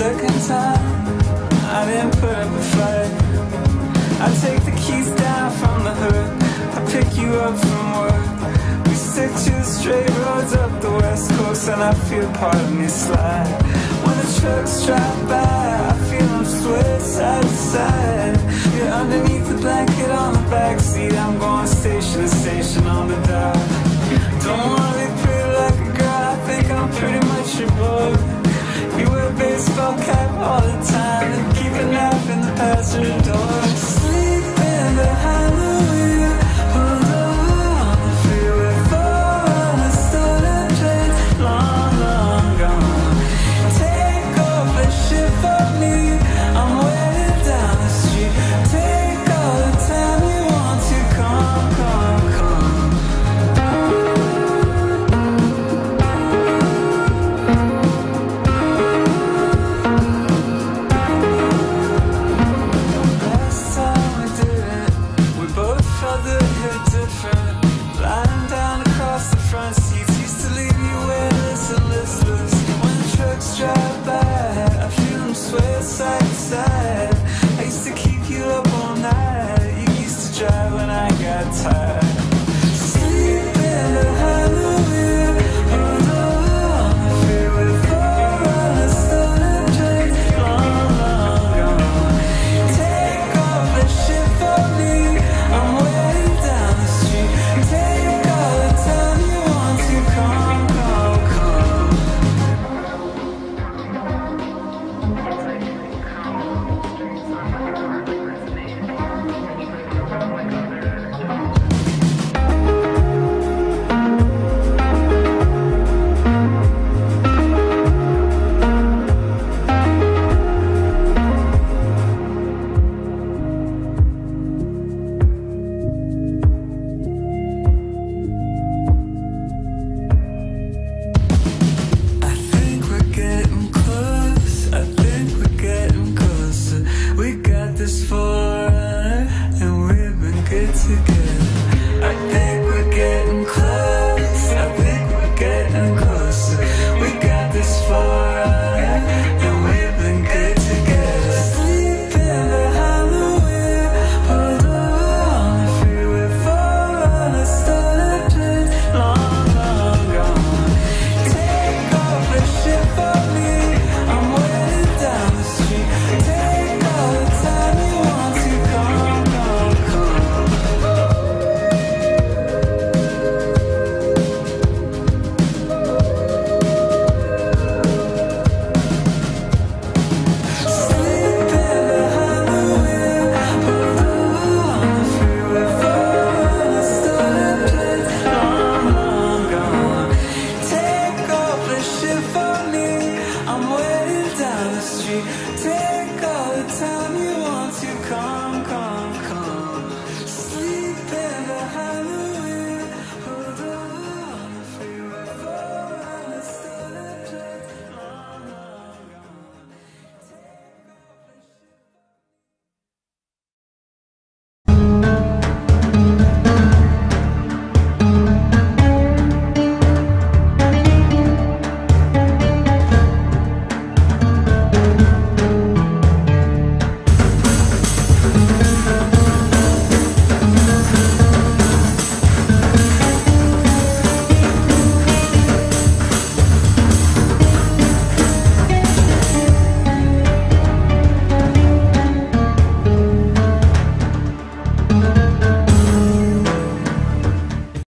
second time I didn't put up a fight. I take the keys down from the hood, I pick you up from work. We stick to the straight roads up the West Coast, and I feel part of me slide. When the trucks drive by, I feel I'm swayed side to side. You're underneath the blanket on the backseat, I'm going station to station on the dial. Don't wanna be pretty like a girl, I think I'm pretty much your boy. You wear a baseball cap all the time and keep a knife in the passenger door. Sleeping behind the wheel, pulled over on the freeway for a stolen train, long, long gone. Take off a ship for me, I'm waiting down the street. Take all the time you want to, come, come, come.